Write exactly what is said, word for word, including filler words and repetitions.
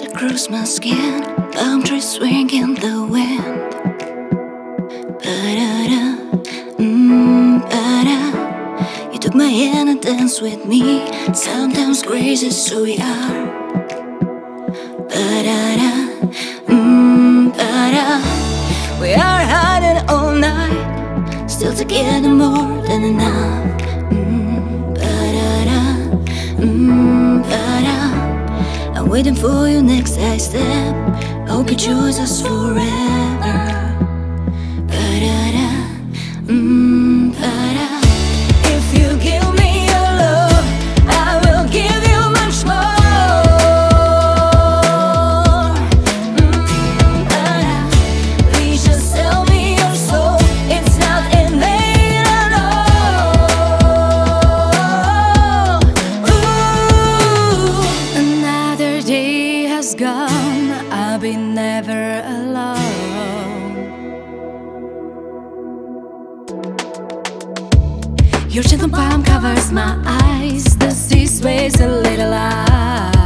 waves across my skin, palm trees swing in the wind. Ba-da-da, mm, ba-da. You took my hand and danced with me. Sometimes crazy, so we are. Ba-da-da, mm, ba-da. We are hiding all night, still together more than enough. Mm, ba-da-da, mm, ba-da. I'm waiting for your next high step. I hope you choose us forever. Ba-da-da, mm, ba-da. If you give me your love, I will give you much more. Mm, ba-da. Please just tell me your soul. It's not in vain at all. Ooh, another day has gone, I'll be never alone. Your gentle palm covers my eyes, the sea sways a little eye.